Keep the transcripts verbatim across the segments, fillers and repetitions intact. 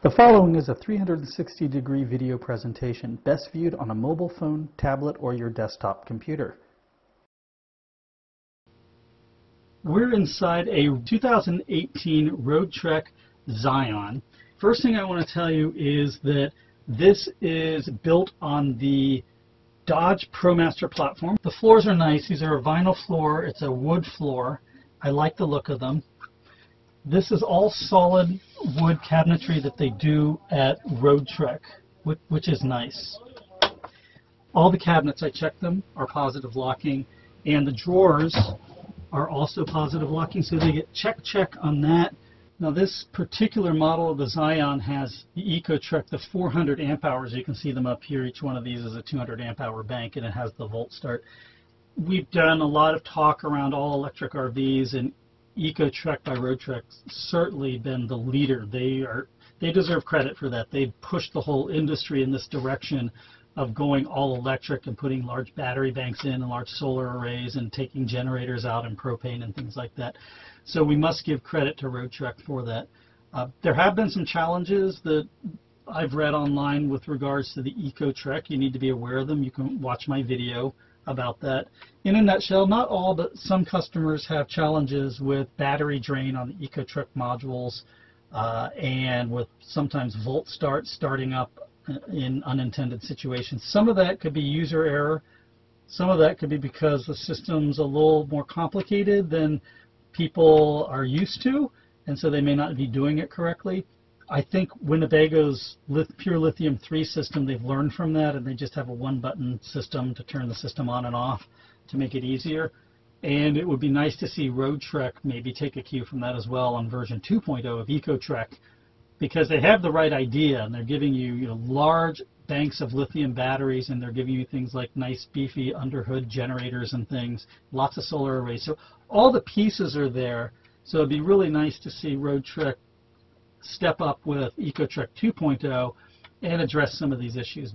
The following is a three hundred sixty degree video presentation best viewed on a mobile phone, tablet, or your desktop computer. We're inside a two thousand eighteen Roadtrek Zion. First thing I want to tell you is that this is built on the Dodge ProMaster platform. The floors are nice. These are a vinyl floor. It's a wood floor. I like the look of them. This is all solid wood cabinetry that they do at Roadtrek, which is nice. All the cabinets, I checked them, are positive locking, and the drawers are also positive locking, so they get check check on that. Now this particular model of the Zion has the EcoTrek, the four hundred amp hours. You can see them up here. Each one of these is a two hundred amp hour bank, and it has the volt start. We've done a lot of talk around all electric R Vs, and EcoTrek by Roadtrek's certainly been the leader. They are they deserve credit for that. They've pushed the whole industry in this direction of going all electric and putting large battery banks in and large solar arrays and taking generators out and propane and things like that. So we must give credit to Roadtrek for that. Uh, there have been some challenges that I've read online with regards to the EcoTrek. You need to be aware of them. You can watch my video about that. In a nutshell, not all, but some customers have challenges with battery drain on the EcoTrek modules uh, and with sometimes volt start starting up in unintended situations. Some of that could be user error. Some of that could be because the system's a little more complicated than people are used to, and so they may not be doing it correctly. I think Winnebago's Pure Lithium three system, they've learned from that, and they just have a one-button system to turn the system on and off to make it easier. And it would be nice to see Roadtrek maybe take a cue from that as well on version two point oh of EcoTrek, because they have the right idea, and they're giving you, you know, large banks of lithium batteries, and they're giving you things like nice, beefy underhood generators and things, lots of solar arrays. So all the pieces are there, so it would be really nice to see Roadtrek step up with EcoTrek two point oh and address some of these issues.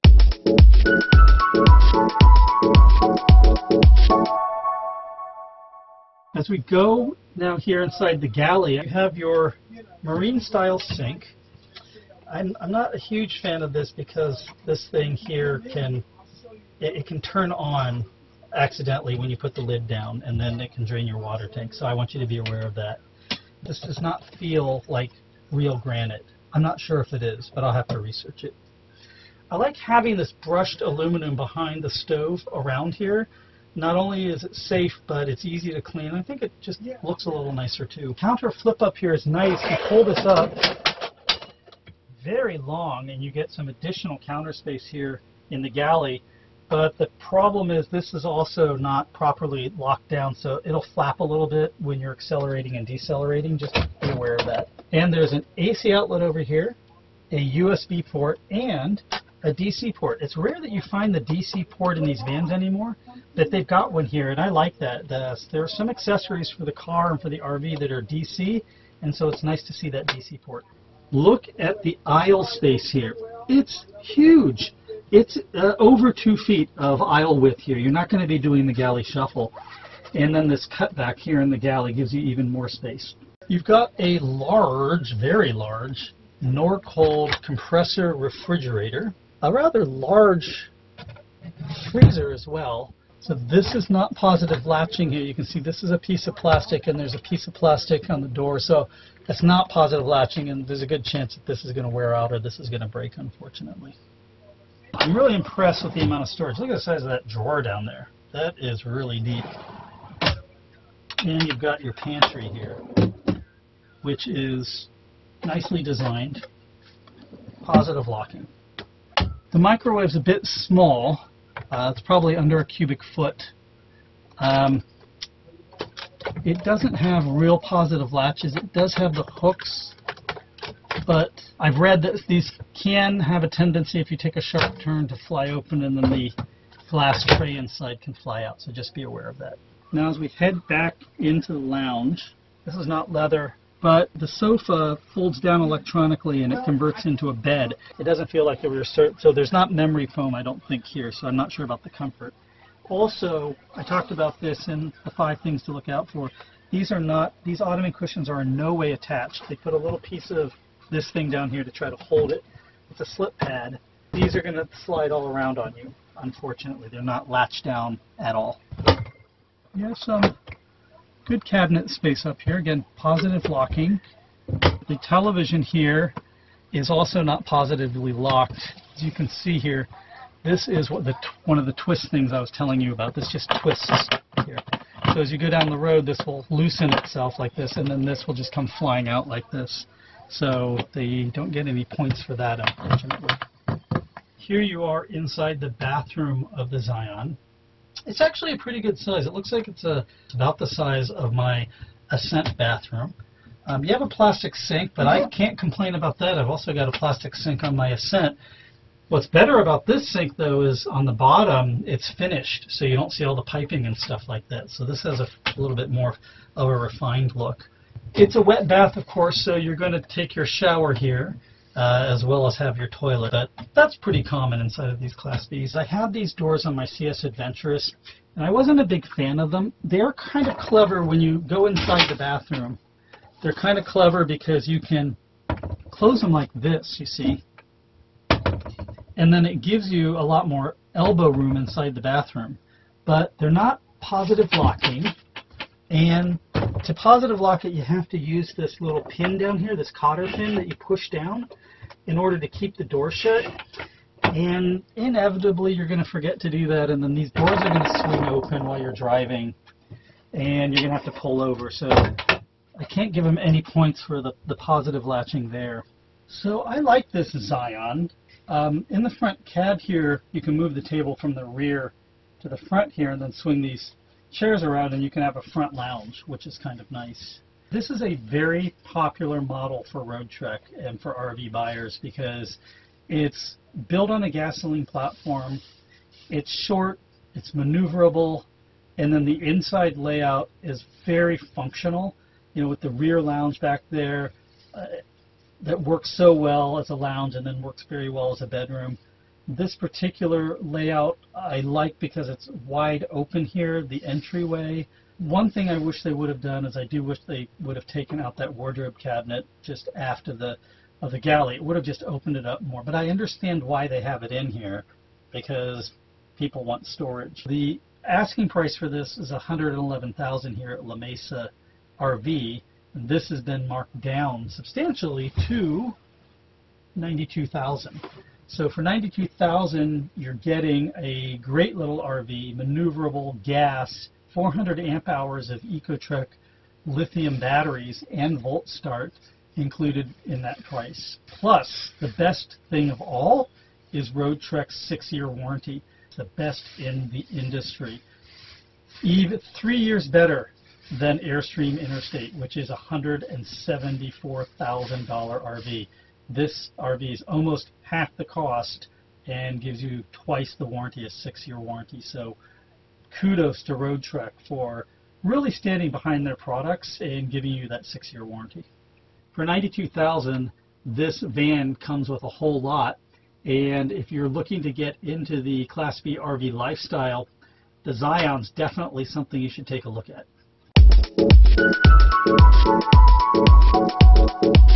As we go now here inside the galley, you have your marine style sink. I'm, I'm not a huge fan of this because this thing here can it, it can turn on accidentally when you put the lid down, and then it can drain your water tank, so I want you to be aware of that. This does not feel like real granite. I'm not sure if it is, but I'll have to research it. I like having this brushed aluminum behind the stove around here. Not only is it safe, but it's easy to clean. I think it just looks a little nicer too. Counter flip up here is nice. You pull this up very long and you get some additional counter space here in the galley. But the problem is this is also not properly locked down, so it'll flap a little bit when you're accelerating and decelerating. Just be aware of that. And there's an A C outlet over here, a U S B port, and a D C port. It's rare that you find the D C port in these vans anymore, but they've got one here, and I like that. The, there are some accessories for the car and for the R V that are D C, and so it's nice to see that D C port. Look at the aisle space here. It's huge. It's uh, over two feet of aisle width here. You're not going to be doing the galley shuffle. And then this cutback here in the galley gives you even more space. You've got a large, very large, Norcold compressor refrigerator. A rather large freezer as well. So this is not positive latching here. You can see this is a piece of plastic, and there's a piece of plastic on the door. So that's not positive latching, and there's a good chance that this is going to wear out or this is going to break, unfortunately. I'm really impressed with the amount of storage. Look at the size of that drawer down there. That is really neat. And you've got your pantry here, which is nicely designed, positive locking. The microwave's a bit small. Uh, it's probably under a cubic foot. Um, it doesn't have real positive latches. It does have the hooks, but I've read that these can have a tendency, if you take a sharp turn, to fly open, and then the glass tray inside can fly out, so just be aware of that. Now as we head back into the lounge, this is not leather, but the sofa folds down electronically and it converts into a bed. It doesn't feel like the rear, so there's not memory foam, I don't think, here, so I'm not sure about the comfort. Also, I talked about this in the five things to look out for. These are not, these ottoman cushions are in no way attached. They put a little piece of this thing down here to try to hold it. It's a slip pad. These are going to slide all around on you, unfortunately. They're not latched down at all. You have some good cabinet space up here. Again, positive locking. The television here is also not positively locked. As you can see here, this is what the one of the twist things I was telling you about. This just twists here. So as you go down the road, this will loosen itself like this, and then this will just come flying out like this. So they don't get any points for that, unfortunately. Here you are inside the bathroom of the Scion. It's actually a pretty good size. It looks like it's, a, it's about the size of my Ascent bathroom. Um, you have a plastic sink, but I can't complain about that. I've also got a plastic sink on my Ascent. What's better about this sink, though, is on the bottom, it's finished, so you don't see all the piping and stuff like that. So this has a, a little bit more of a refined look. It's a wet bath, of course, so you're going to take your shower here, uh, as well as have your toilet. But that's pretty common inside of these Class Bs. I had these doors on my C S Adventurous, and I wasn't a big fan of them. They're kind of clever when you go inside the bathroom. They're kind of clever because you can close them like this, you see. And then it gives you a lot more elbow room inside the bathroom. But they're not positive locking, and to positive lock it you have to use this little pin down here, this cotter pin that you push down in order to keep the door shut, and inevitably you're going to forget to do that, and then these doors are going to swing open while you're driving and you're going to have to pull over. So I can't give them any points for the, the positive latching there. So I like this Scion. Um, in the front cab here, you can move the table from the rear to the front here and then swing these chairs around, and you can have a front lounge, which is kind of nice. This is a very popular model for Roadtrek and for R V buyers because it's built on a gasoline platform, it's short, it's maneuverable, and then the inside layout is very functional, you know, with the rear lounge back there. Uh, that works so well as a lounge and then works very well as a bedroom. This particular layout I like because it's wide open here, the entryway. One thing I wish they would have done is I do wish they would have taken out that wardrobe cabinet just after the of the galley. It would have just opened it up more, but I understand why they have it in here because people want storage. The asking price for this is one hundred eleven thousand dollars here at La Mesa R V. And this has been marked down substantially to ninety-two thousand dollars. So for ninety-two thousand dollars, you're getting a great little R V, maneuverable, gas, four hundred amp hours of EcoTrek lithium batteries and Volt Start included in that price. Plus, the best thing of all is Roadtrek's six-year warranty. It's the best in the industry. Even three years better than Airstream Interstate, which is a one hundred seventy-four thousand dollar R V. This R V is almost half the cost and gives you twice the warranty, a six-year warranty. So kudos to Roadtrek for really standing behind their products and giving you that six-year warranty. For ninety-two thousand dollars, this van comes with a whole lot, and if you're looking to get into the Class B R V lifestyle, the Scion's definitely something you should take a look at. Thank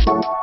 you.